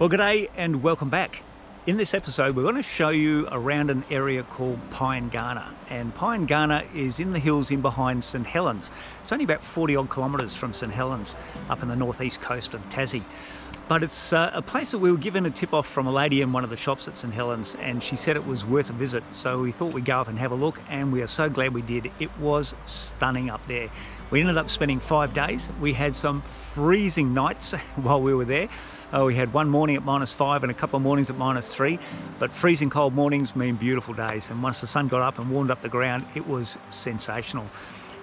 Well, good day and welcome back. In this episode, we're going to show you around an area called Pyengana. And Pyengana is in the hills in behind St. Helens. It's only about 40 odd kilometres from St. Helens up in the northeast coast of Tassie. But it's a place that we were given a tip off from a lady in one of the shops at St. Helens, and she said it was worth a visit. So we thought we'd go up and have a look, and we are so glad we did. It was stunning up there. We ended up spending 5 days. We had some freezing nights while we were there. We had one morning at -5 and a couple of mornings at -3, but freezing cold mornings mean beautiful days. And once the sun got up and warmed up the ground, it was sensational.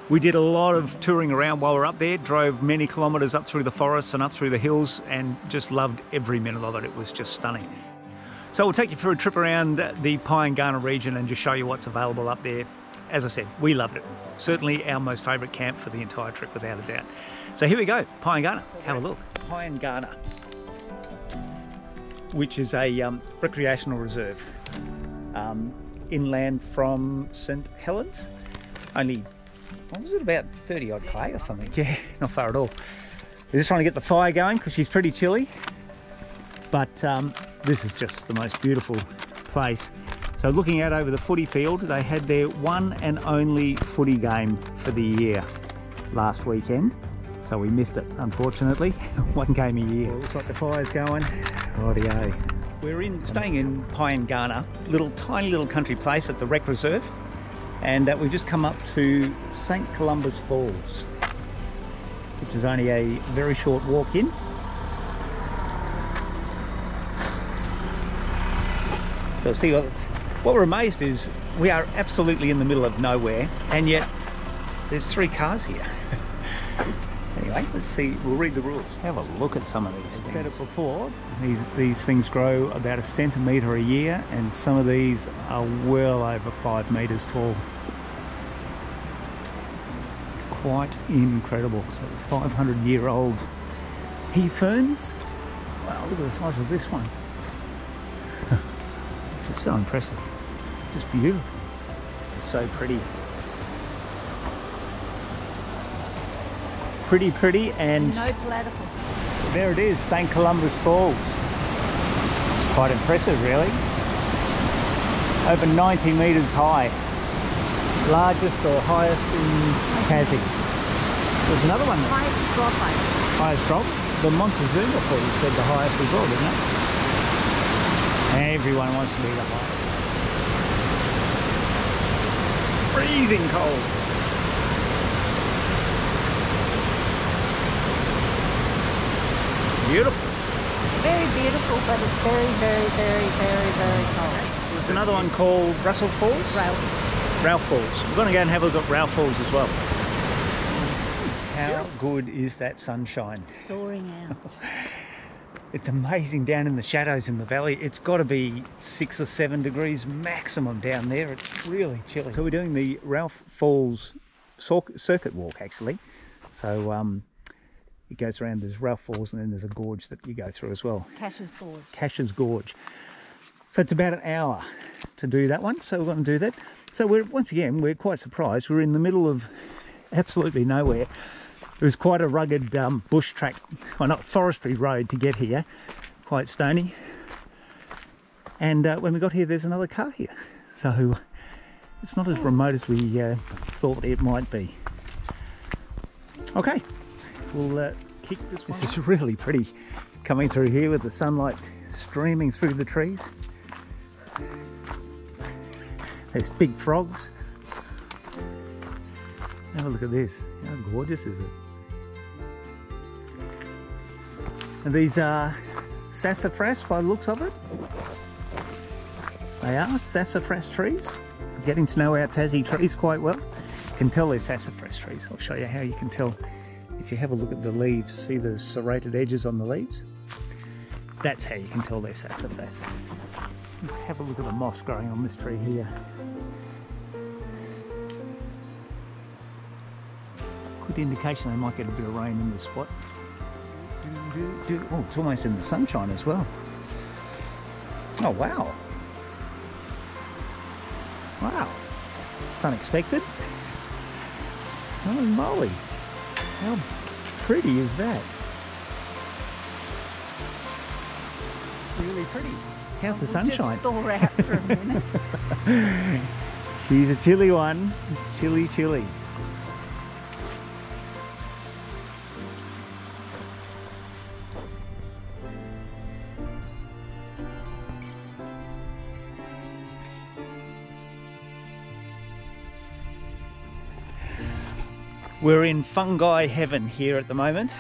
We did a lot of touring around while we were up there, drove many kilometres up through the forests and up through the hills, and just loved every minute of it. It was just stunning. So we'll take you for a trip around the Pyengana region and just show you what's available up there. As I said, we loved it. Certainly our most favourite camp for the entire trip, without a doubt. So here we go, Pyengana. Have a look. Pyengana, which is a recreational reserve inland from St. Helens. Only, what was it, about 30 odd k or something? Yeah, not far at all. We're just trying to get the fire going because she's pretty chilly. But this is just the most beautiful place. So looking out over the footy field, they had their one and only footy game for the year last weekend. So we missed it, unfortunately. One game a year. Well, looks like the fire's going. Rightio. We're staying in Pyengana, tiny little country place at the Rec Reserve. And we've just come up to St. Columba Falls, which is only a very short walk in. So see, what we're amazed is we are absolutely in the middle of nowhere, and yet there's 3 cars here. Anyway, let's see, we'll read the rules. Have a look at some of these things. I've said it before. These things grow about 1 centimetre a year, and some of these are well over 5 metres tall. Quite incredible. So 500-year-old he ferns. Wow, look at the size of this one. This is so impressive. Just beautiful. It's so pretty. Pretty and no platypus. So there it is, St. Columba Falls. It's quite impressive really. Over 90 metres high. Largest or highest in Tassie. There's another one. Highest drop, I think. Highest drop? The Montezuma Falls said the highest as well, didn't it? Everyone wants to be the highest. Freezing cold. Beautiful. It's very beautiful, but it's very cold. There's another one called Russell Falls? Ralph Falls. We're going to go and have a look at Ralph Falls as well. How good is that sunshine? Thawing out. It's amazing down in the shadows in the valley. It's got to be 6 or 7 degrees maximum down there. It's really chilly. So we're doing the Ralph Falls circuit walk, actually. So it goes around, there's Ralph Falls, and then there's a gorge that you go through as well. Cash's Gorge. Cash's Gorge. So it's about an hour to do that one, so we're going to do that. So once again, we're quite surprised. We're in the middle of absolutely nowhere. It was quite a rugged bush track, well, not forestry road to get here, quite stony. And when we got here, there's another car here. So it's not as remote as we thought it might be. Okay. We'll kick this one. This is really pretty, coming through here with the sunlight streaming through the trees. There's big frogs. Have a look at this. How gorgeous is it? And these are sassafras by the looks of it. They are sassafras trees. I'm getting to know our Tassie trees quite well. You can tell they're sassafras trees. I'll show you how you can tell. If you have a look at the leaves, see the serrated edges on the leaves? That's how you can tell they're sassafras. Let's have a look at the moss growing on this tree here. Good indication they might get a bit of rain in this spot. Oh, it's almost in the sunshine as well. Oh, wow. Wow. It's unexpected. Holy moly. How pretty is that? really pretty. How's the sunshine? Just thaw out for a minute. She's a chilly one. Chilly, chilly. We're in fungi heaven here at the moment.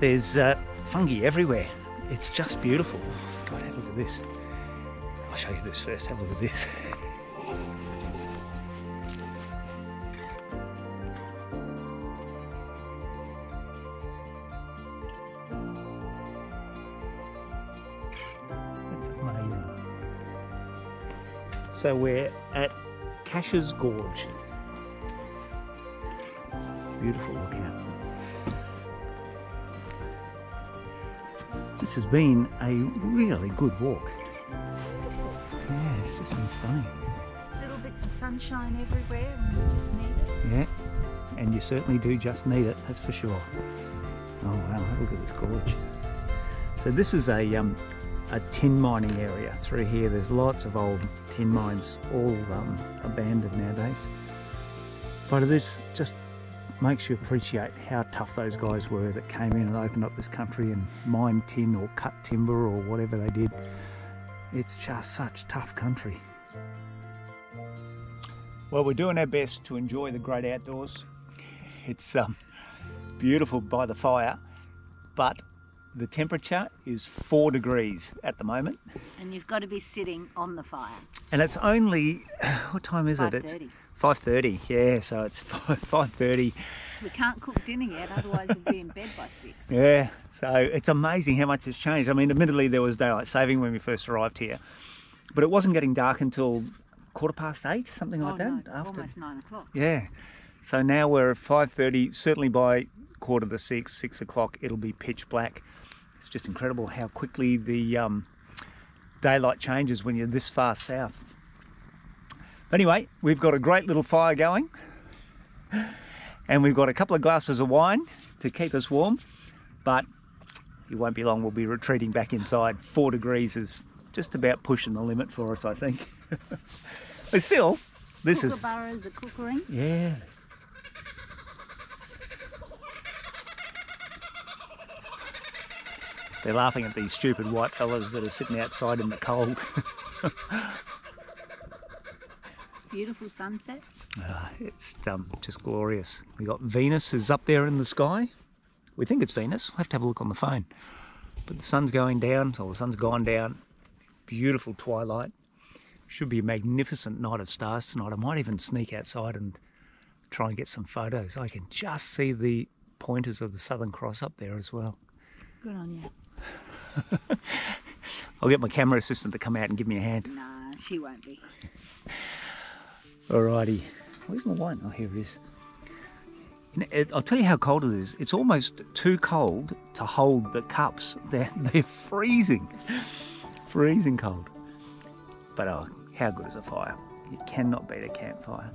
There's fungi everywhere. It's just beautiful. God, have a look at this. I'll show you this first. Have a look at this. That's amazing. So we're at Cash's Gorge. Beautiful lookout. This has been a really good walk. Yeah, it's just been stunning. Little bits of sunshine everywhere when you just need it. Yeah, and you certainly do just need it, that's for sure. Oh wow, look at this gorge. So this is a tin mining area through here. There's lots of old tin mines, all abandoned nowadays. But it is just makes you appreciate how tough those guys were that came in and opened up this country and mined tin or cut timber or whatever they did. It's just such tough country. Well, we're doing our best to enjoy the great outdoors. It's beautiful by the fire, but the temperature is 4 degrees at the moment. And you've got to be sitting on the fire. And it's only, what time is it? It's 5:30, yeah, so it's 5:30. We can't cook dinner yet, otherwise we'll be in bed by 6. Yeah, so it's amazing how much has changed. I mean, admittedly there was daylight saving when we first arrived here, but it wasn't getting dark until 8:15, something like that. No, after almost 9 o'clock. Yeah, so now we're at 5:30, certainly by 5:45, 6 o'clock, it'll be pitch black. It's just incredible how quickly the daylight changes when you're this far south. Anyway, we've got a great little fire going and we've got a couple of glasses of wine to keep us warm, but it won't be long, we'll be retreating back inside. 4 degrees is just about pushing the limit for us, I think. But still, this is... Kookaburras are cookering. Yeah. They're laughing at these stupid white fellas that are sitting outside in the cold. Beautiful sunset. It's just glorious. We got Venus is up there in the sky. We think it's Venus. We'll have to have a look on the phone. But the sun's going down, so the sun's gone down. Beautiful twilight. Should be a magnificent night of stars tonight. I might even sneak outside and try and get some photos. I can just see the pointers of the Southern Cross up there as well. Good on you. I'll get my camera assistant to come out and give me a hand. Nah, she won't be. Alrighty, where's my wine? Oh, here it is. I'll tell you how cold it is. It's almost too cold to hold the cups. They're freezing, freezing cold. But oh, how good is a fire? You cannot beat a campfire.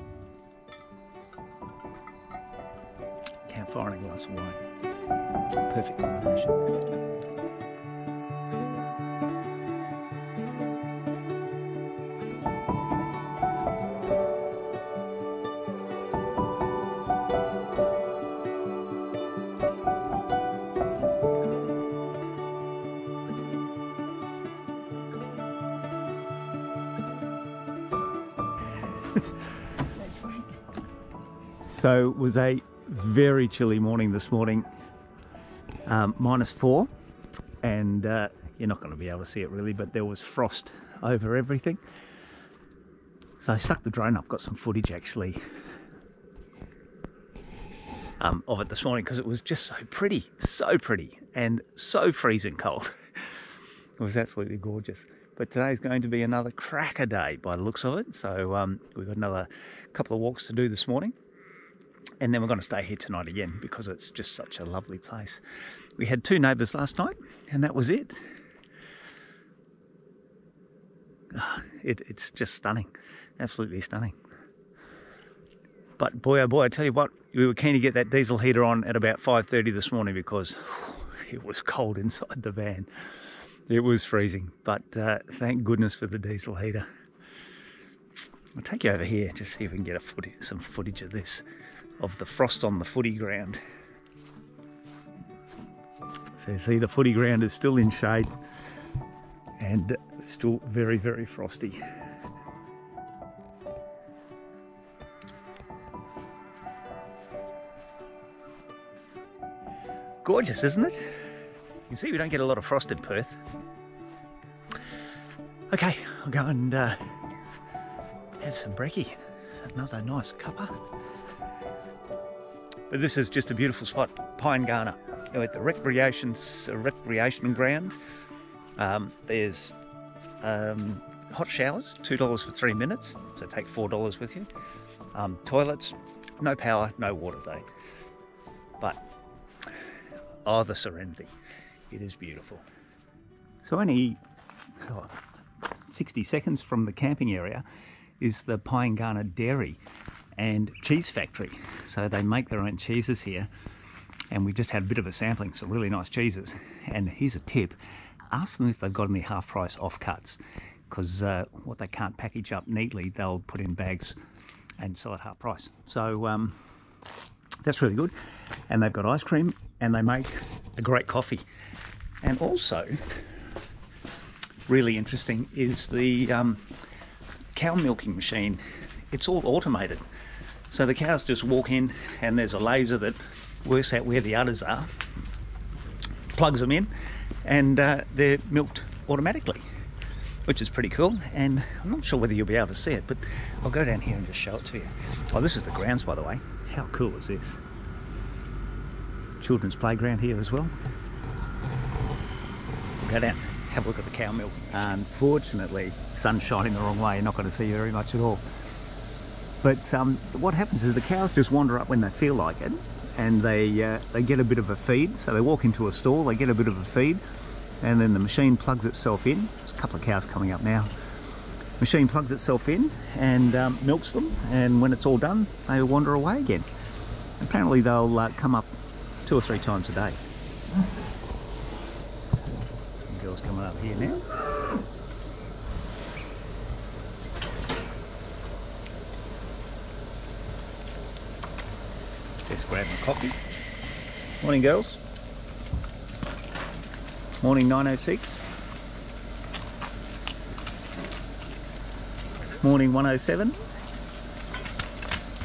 Campfire and a glass of wine. Perfect combination. So it was a very chilly morning this morning, -4, and you're not going to be able to see it really, but there was frost over everything. So I stuck the drone up, got some footage actually of it this morning because it was just so pretty and so freezing cold. It was absolutely gorgeous. But today's going to be another cracker day by the looks of it. So we've got another couple of walks to do this morning. And then we're going to stay here tonight again because it's just such a lovely place. We had 2 neighbours last night and that was it. It's just stunning, absolutely stunning. But boy, oh boy, I tell you what, we were keen to get that diesel heater on at about 5:30 this morning because it was cold inside the van. It was freezing, but thank goodness for the diesel heater. I'll take you over here to see if we can get some footage of this, of the frost on the footy ground. So you see the footy ground is still in shade and it's still very, very frosty. Gorgeous, isn't it? You can see we don't get a lot of frost in Perth. Okay, I'll go and have some brekkie. Another nice cuppa. But this is just a beautiful spot, Pyengana. You're at the recreation ground. There's hot showers, $2 for 3 minutes, so take $4 with you. Toilets, no power, no water though. But oh, the serenity. It is beautiful. So only 60 seconds from the camping area is the Pyengana Dairy and Cheese Factory. So they make their own cheeses here, and we just had a bit of a sampling, some really nice cheeses. And here's a tip, ask them if they've got any half price off cuts, because what they can't package up neatly, they'll put in bags and sell at half price. So that's really good. And they've got ice cream, and they make a great coffee. And also really interesting is the cow milking machine. It's all automated, so the cows just walk in and there's a laser that works out where the udders are, plugs them in, and they're milked automatically, which is pretty cool. And I'm not sure whether you'll be able to see it, but I'll go down here and just show it to you. Oh, this is the grounds, by the way. How cool is this? Children's playground here as well. Go down, have a look at the cow milk. Unfortunately, sun's shining the wrong way, you're not going to see very much at all. But what happens is the cows just wander up when they feel like it, and they get a bit of a feed. So they walk into a stall, they get a bit of a feed, and then the machine plugs itself in. There's a couple of cows coming up now. Machine plugs itself in and milks them, and when it's all done, they wander away again. Apparently they'll come up 2 or 3 times a day. Some girls coming up here now. Just grabbing a coffee. Morning, girls. Morning, 906. Morning, 107.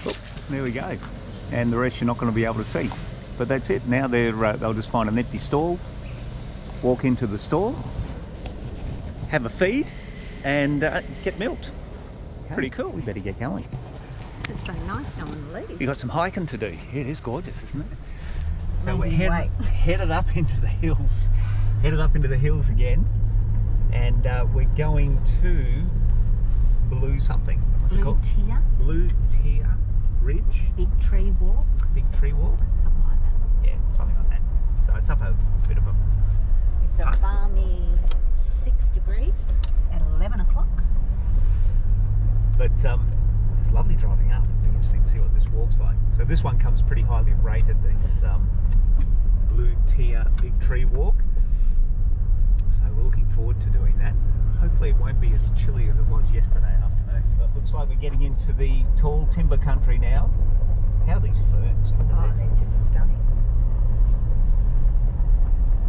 Oh, there we go. And the rest you're not going to be able to see. But that's it. Now they'll just find an empty stall, walk into the stall, have a feed, and get milked. Okay. Pretty cool. We better get going. This is so nice. No one will leave. You got some hiking to do. It is gorgeous, isn't it? So we're headed up into the hills. Headed up into the hills again, and we're going to Blue something. What's it called? Blue Tier Ridge. Big Tree Walk. Big Tree Walk. Something like that. Yeah, something like that. So it's up a bit of a... It's a balmy 6 degrees at 11 o'clock. But it's lovely driving up. It'll be interesting to see what this walk's like. So this one comes pretty highly rated, this Blue Tier Big Tree Walk. So we're looking forward to doing that. Hopefully it won't be as chilly as it was yesterday afternoon. But it looks like we're getting into the tall timber country now. How are these ferns? Oh, they're just stunning.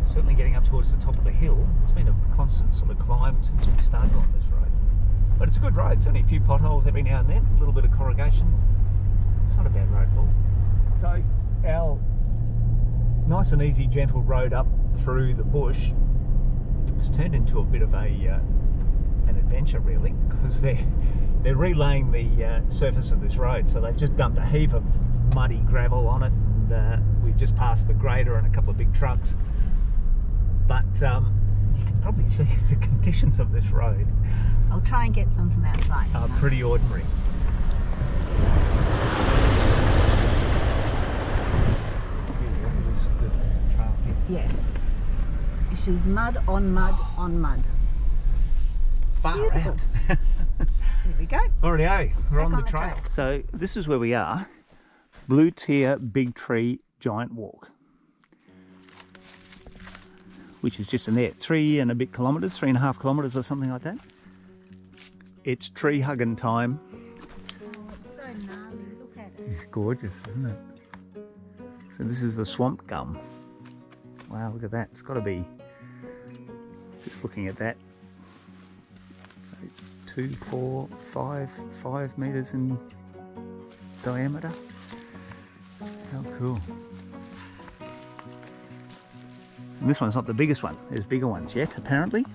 Certainly getting up towards the top of the hill. It's been a constant sort of climb since we started on this road. But it's a good road. It's only a few potholes every now and then, a little bit of corrugation. It's not a bad road at all. So our nice and easy, gentle road up through the bush has turned into a bit of a an adventure, really, because they're relaying the surface of this road. So they've just dumped a heap of muddy gravel on it. And, we've just passed the grader and a couple of big trucks. But you can probably see the conditions of this road. I'll try and get some from outside. Are pretty ordinary. Yeah. She's mud on mud on mud. Far out. Here we go. Already, we're on the trail. So this is where we are. Blue Tier Big Tree Giant Walk. which is just in there, 3.5 kilometres or something like that. It's tree hugging time. Oh, it's so gnarly, look at it. It's gorgeous, isn't it? So this is the swamp gum. Wow, look at that, it's got to be, just looking at that, so 5 metres in diameter. How cool. And this one's not the biggest one, there's bigger ones yet apparently.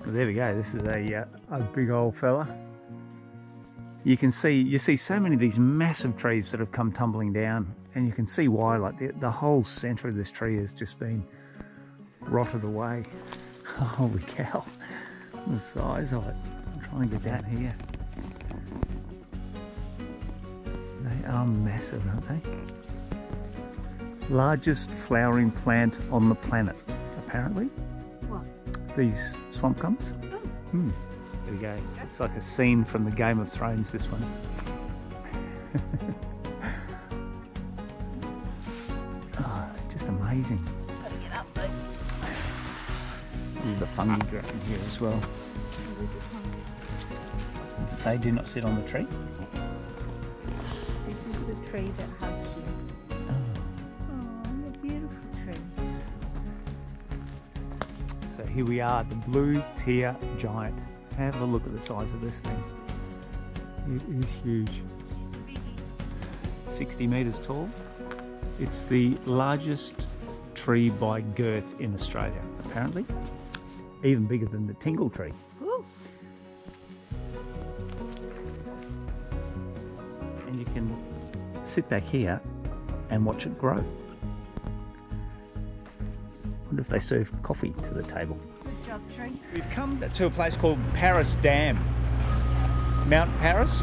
Well, there we go, this is a big old fella. You can see, you see so many of these massive trees that have come tumbling down, and you can see why, like the whole centre of this tree has just been rotted away. Holy cow, the size of it. I'm trying to get down here. They are massive, aren't they? Largest flowering plant on the planet, apparently. What? These swamp gums. Oh. Hmm. There we go. It's like a scene from the Game of Thrones, this one. Oh, just amazing. Gotta get up there. The fungi growing here as well. Does it say do not sit on the tree? This is the tree that hugs you. Oh, what a beautiful tree. So here we are, the Blue Tier Giant. Have a look at the size of this thing. It is huge. 60 metres tall. It's the largest tree by girth in Australia, apparently. Even bigger than the Tingle tree. Ooh. And you can sit back here and watch it grow. I wonder if they serve coffee to the table. We've come to a place called Paris Dam, Mt Paris,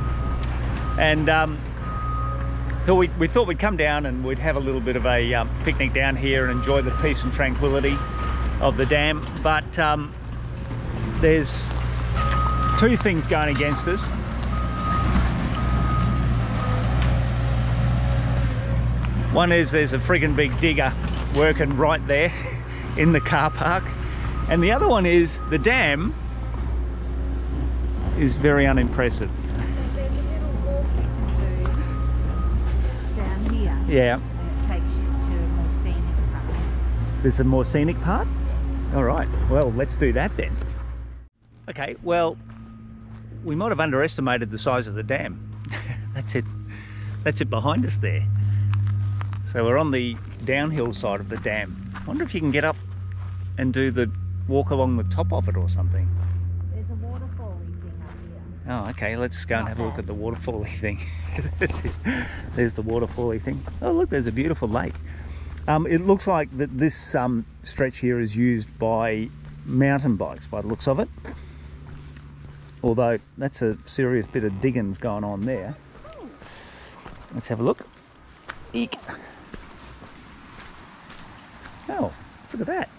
and so we thought we'd come down and we'd have a little bit of a picnic down here and enjoy the peace and tranquility of the dam, but there's two things going against us. One is there's a friggin' big digger working right there in the car park. And the other one is the dam is very unimpressive. There's a little walk you can do down here. Yeah. And it takes you to a more scenic part. There's a more scenic part? All right, well, let's do that then. Okay, well, we might have underestimated the size of the dam. That's it. That's it behind us there. So we're on the downhill side of the dam. I wonder if you can get up and do the walk along the top of it or something. There's a waterfall-y thing up here. Oh, okay, let's go and have a look at the waterfall-y thing. There's the waterfall-y thing. Oh, look, there's a beautiful lake. It looks like that this stretch here is used by mountain bikes by the looks of it. Although, that's a serious bit of diggings going on there. Let's have a look. Eek. Oh, look at that.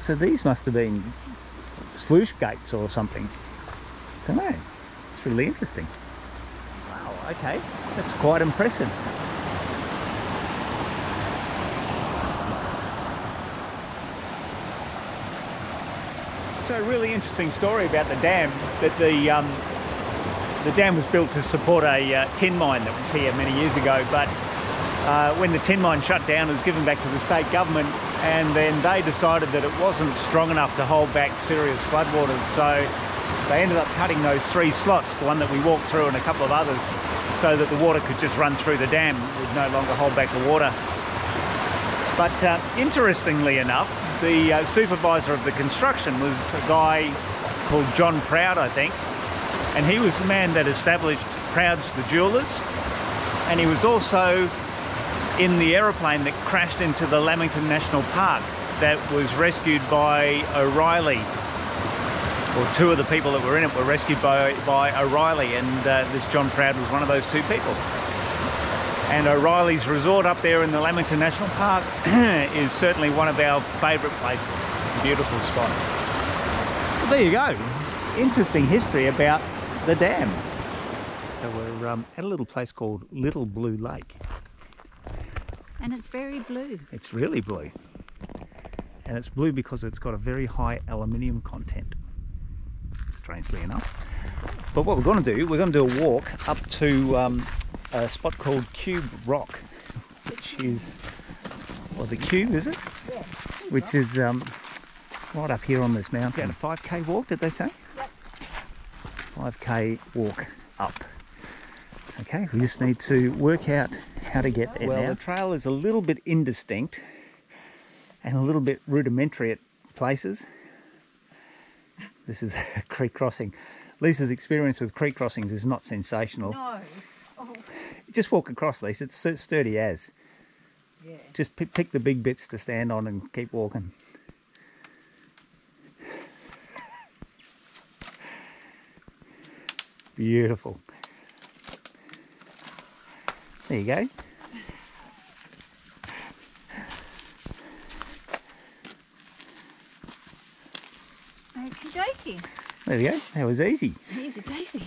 So these must have been sluice gates or something. I don't know. It's really interesting. Wow, okay. That's quite impressive. So a really interesting story about the dam, that the dam was built to support a tin mine that was here many years ago, but when the tin mine shut down, it was given back to the state government, and then they decided that it wasn't strong enough to hold back serious floodwaters, so they ended up cutting those three slots, the one that we walked through and a couple of others, so that the water could just run through the dam. It would no longer hold back the water. But interestingly enough, the supervisor of the construction was a guy called John Proud, I think, and he was the man that established Proud's the Jewelers, and he was also in the aeroplane that crashed into the Lamington National Park that was rescued by O'Reilly, or two of the people that were in it were rescued by O'Reilly, and this John Proud was one of those two people. And O'Reilly's Resort up there in the Lamington National Park is certainly one of our favourite places. Beautiful spot. So there you go. Interesting history about the dam. So we're at a little place called Little Blue Lake. And it's very blue. It's really blue. And it's blue because it's got a very high aluminium content, strangely enough. But what we're going to do, we're going to do a walk up to a spot called Cube Rock, which is, well, the Cube, is it? Yeah. Which is right up here on this mountain. A 5K walk, did they say? Yep. 5K walk up. Okay, we just need to work out how to get there. Well, now the trail is a little bit indistinct and a little bit rudimentary at places. This is a creek crossing. Lisa's experience with creek crossings is not sensational. No. Oh. Just walk across, Lisa. It's sturdy as. Yeah. Just pick the big bits to stand on and keep walking. Beautiful. There you go. Okie dokie. There we go. That was easy. Easy peasy.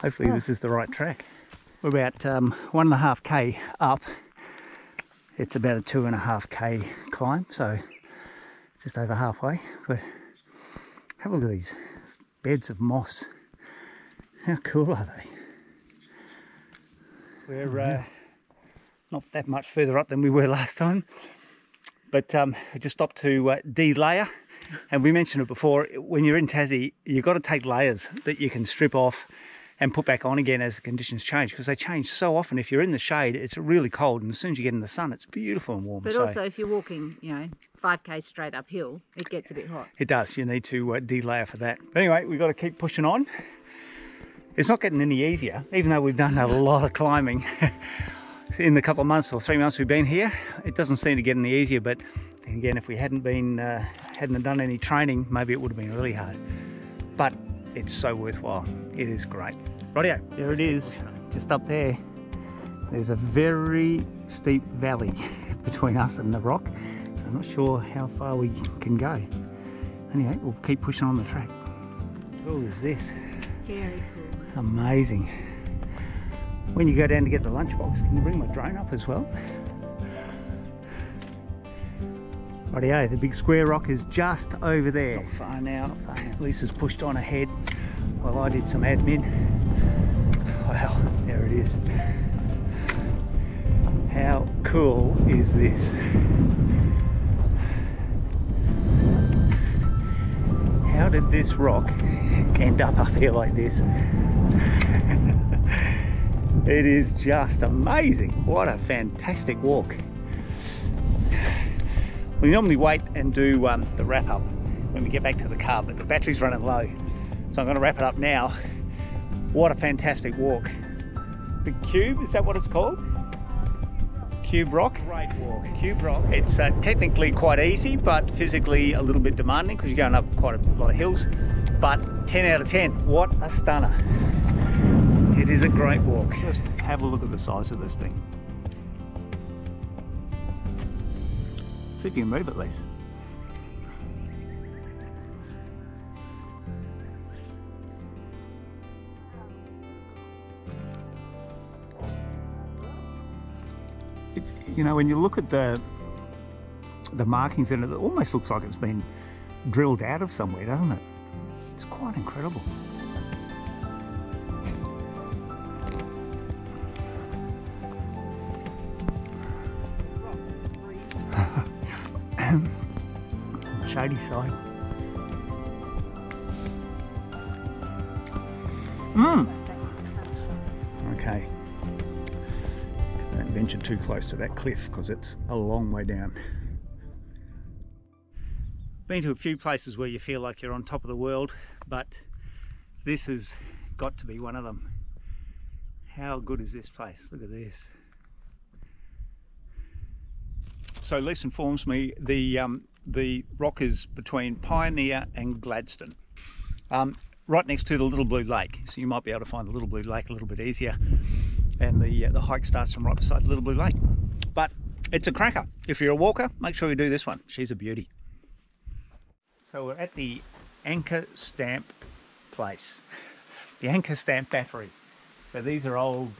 Hopefully this is the right track. We're about 1.5k up. It's about a 2.5k climb, so it's just over halfway. But have a look at these beds of moss. How cool are they? We're not that much further up than we were last time, but we just stopped to de-layer. And we mentioned it before, when you're in Tassie, you've got to take layers that you can strip off and put back on again as the conditions change, because they change so often. If you're in the shade, it's really cold, and as soon as you get in the sun, it's beautiful and warm. But so, also, if you're walking, you know, 5K straight uphill, it gets a bit hot. It does. You need to de-layer for that. But anyway, we've got to keep pushing on. It's not getting any easier, even though we've done a lot of climbing. In the couple of months or 3 months we've been here, it doesn't seem to get any easier, but then again, if we hadn't done any training, maybe it would have been really hard. But it's so worthwhile. It is great. Rightio. There it is, just up there. There's a very steep valley between us and the rock. So I'm not sure how far we can go. Anyway, we'll keep pushing on the track. How cool is this? Very cool. Amazing. When you go down to get the lunchbox, can you bring my drone up as well? Rightio, the big square rock is just over there. Not far now. Lisa's pushed on ahead while I did some admin. Wow, there it is. How cool is this? How did this rock end up here like this? It is just amazing. What a fantastic walk. We normally wait and do the wrap up when we get back to the car, but the battery's running low. So I'm going to wrap it up now. What a fantastic walk. The Cube, is that what it's called? Cube Rock? Great walk. Cube Rock. It's technically quite easy, but physically a little bit demanding because you're going up quite a lot of hills. But 10 out of 10. What a stunner. It is a great walk. Just have a look at the size of this thing. See if you can move it, Lisa. You know, when you look at the markings in it, almost looks like it's been drilled out of somewhere, doesn't it? It's quite incredible. Shady side. Okay. Don't venture too close to that cliff because it's a long way down. Been to a few places where you feel like you're on top of the world, but this has got to be one of them. How good is this place? Look at this. So Lisa informs me the rock is between Pioneer and Gladstone, right next to the Little Blue Lake, so you might be able to find the Little Blue Lake a little bit easier. and the hike starts from right beside Little Blue Lake. But it's a cracker. If you're a walker, make sure you do this one. She's a beauty. So we're at the Anchor Stamp place, the Anchor Stamp Battery. So these are old,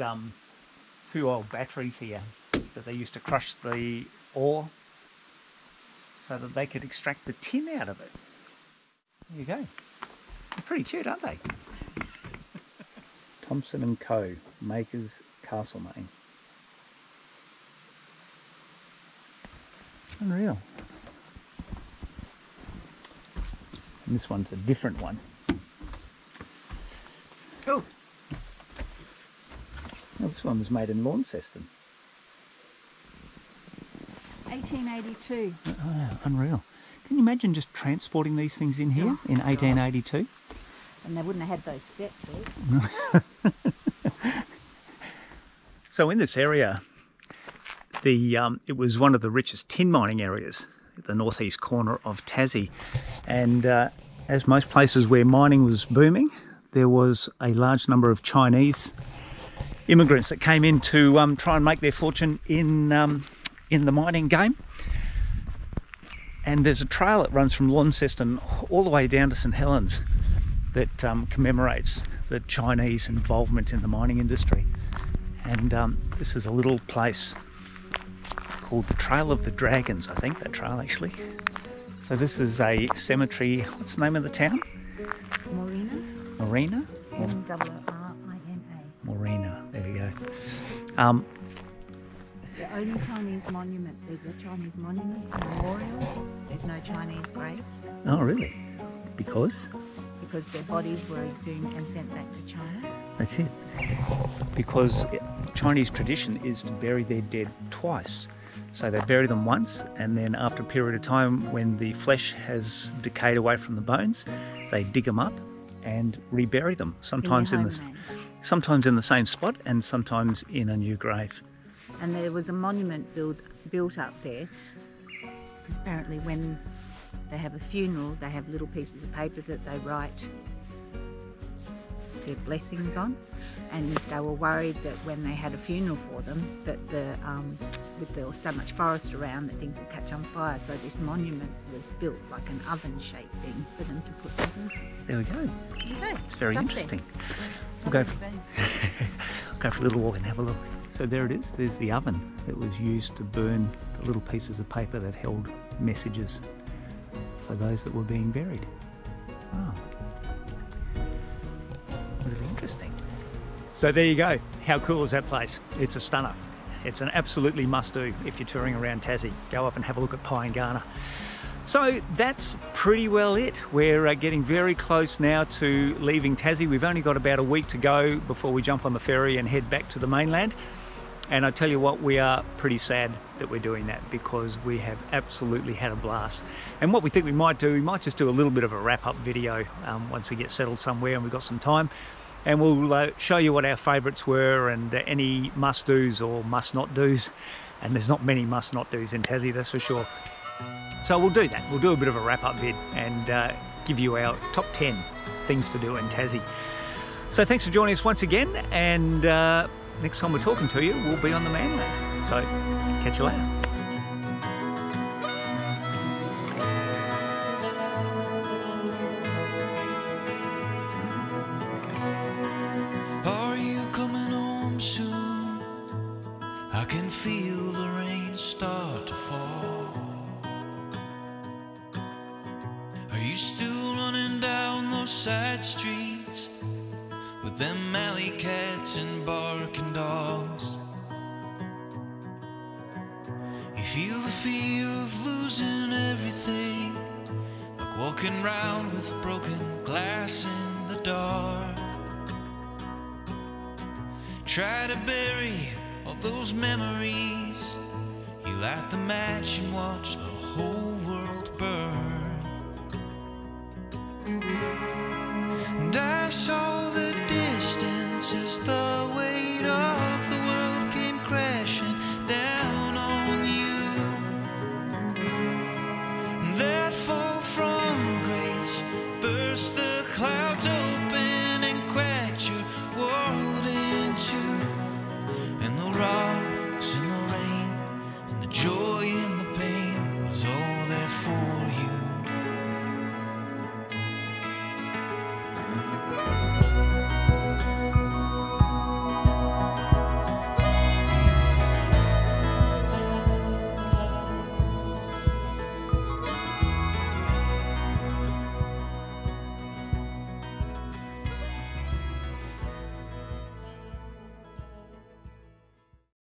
two old batteries here that they used to crush the ore so that they could extract the tin out of it. There you go. They're pretty cute, aren't they? Thompson and Co, makers, Castlemaine. Unreal. And this one's a different one. Cool. Well, this one was made in Launceston. 1882. Oh, unreal. Can you imagine just transporting these things in here in 1882? And they wouldn't have had those steps. So in this area, the it was one of the richest tin mining areas, the northeast corner of Tassie. And as most places where mining was booming, there was a large number of Chinese immigrants that came in to try and make their fortune in the mining game. And there's a trail that runs from Launceston all the way down to St. Helens that commemorates the Chinese involvement in the mining industry. And this is a little place called the Trail of the Dragons, I think, that trail actually. So this is a cemetery. What's the name of the town? Marina. Marina? M-W-R-I-N-A. Marina, there we go. The only Chinese monument. There's a Chinese monument, memorial. There's no Chinese graves. Oh, really? Because? Because their bodies were exhumed and sent back to China. That's it. Because Chinese tradition is to bury their dead twice. So they bury them once, and then after a period of time when the flesh has decayed away from the bones, they dig them up and rebury them, sometimes in the same spot and sometimes in a new grave. And there was a monument built up there, because apparently when they have a funeral, they have little pieces of paper that they write their blessings on, and they were worried that when they had a funeral for them, that the with there was so much forest around that things would catch on fire. So this monument was built like an oven-shaped thing for them to put on. There we go. Yeah, it's very interesting. I'll go for a little walk and have a look. So there it is. There's the oven that was used to burn the little pieces of paper that held messages for those that were being buried. Oh. Really interesting. So there you go. How cool is that place? It's a stunner. It's an absolutely must-do if you're touring around Tassie. Go up and have a look at Pyengana. So that's pretty well it. We're getting very close now to leaving Tassie. We've only got about a week to go before we jump on the ferry and head back to the mainland. And I tell you what, we are pretty sad that we're doing that, because we have absolutely had a blast. And what we think we might do, we might just do a little bit of a wrap-up video once we get settled somewhere and we've got some time. And we'll show you what our favourites were and any must-dos or must-not-dos. And there's not many must-not-dos in Tassie, that's for sure. So we'll do that. We'll do a bit of a wrap-up vid and give you our top 10 things to do in Tassie. So thanks for joining us once again, and next time we're talking to you, we'll be on the mainland. So catch you later. Are you coming home soon? I can feel the rain start to fall. Are you still running down those side streets with them alley cats and barking dogs? You feel the fear of losing everything, like walking round with broken glass in the dark. Try to bury all those memories. You light the match and watch the whole world burn. And I saw